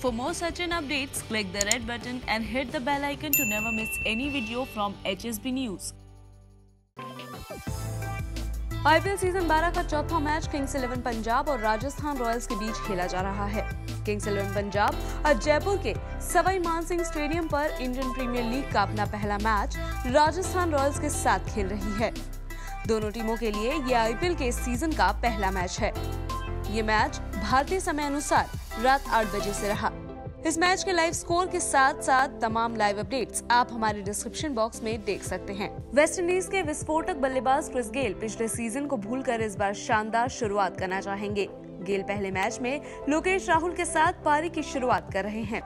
For more such an updates, click the red button and hit the bell icon to never miss any video from HSB News. IPL season 12 का चौथा match Kings 11 Punjab और Rajasthan Royals के बीच खेला जा रहा है। Kings 11 Punjab आज जयपुर के सवाई मान सिंह स्टेडियम पर इंडियन प्रीमियर लीग का अपना पहला मैच राजस्थान रॉयल्स के साथ खेल रही है। दोनों टीमों के लिए ये आईपीएल के सीजन का पहला मैच है। ये मैच भारतीय समय अनुसार रात 8 बजे से रहा। इस मैच के लाइव स्कोर के साथ साथ तमाम लाइव अपडेट्स आप हमारे डिस्क्रिप्शन बॉक्स में देख सकते हैं। वेस्टइंडीज के विस्फोटक बल्लेबाज क्रिस गेल पिछले सीजन को भूलकर इस बार शानदार शुरुआत करना चाहेंगे। गेल पहले मैच में लोकेश राहुल के साथ पारी की शुरुआत कर रहे हैं।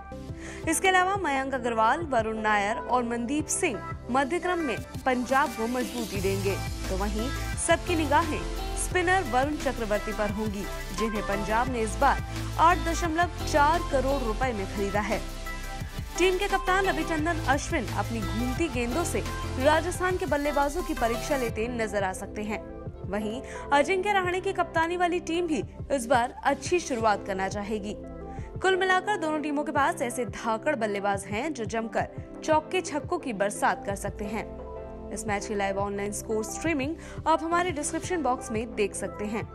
इसके अलावा मयंक अग्रवाल, वरुण नायर और मनदीप सिंह मध्यक्रम में पंजाब को मजबूती देंगे, तो वहीं सबकी निगाहें स्पिनर वरुण चक्रवर्ती पर होंगी, जिन्हें पंजाब ने इस बार 8.4 करोड़ रुपए में खरीदा है। टीम के कप्तान रविचंद्रन अश्विन अपनी घूमती गेंदों से राजस्थान के बल्लेबाजों की परीक्षा लेते नजर आ सकते हैं। वहीं अजिंक्य राहणे की कप्तानी वाली टीम भी इस बार अच्छी शुरुआत करना चाहेगी। कुल मिलाकर दोनों टीमों के पास ऐसे धाकड़ बल्लेबाज हैं जो जमकर चौके छक्कों की बरसात कर सकते हैं। इस मैच की लाइव ऑनलाइन स्कोर स्ट्रीमिंग आप हमारे डिस्क्रिप्शन बॉक्स में देख सकते हैं।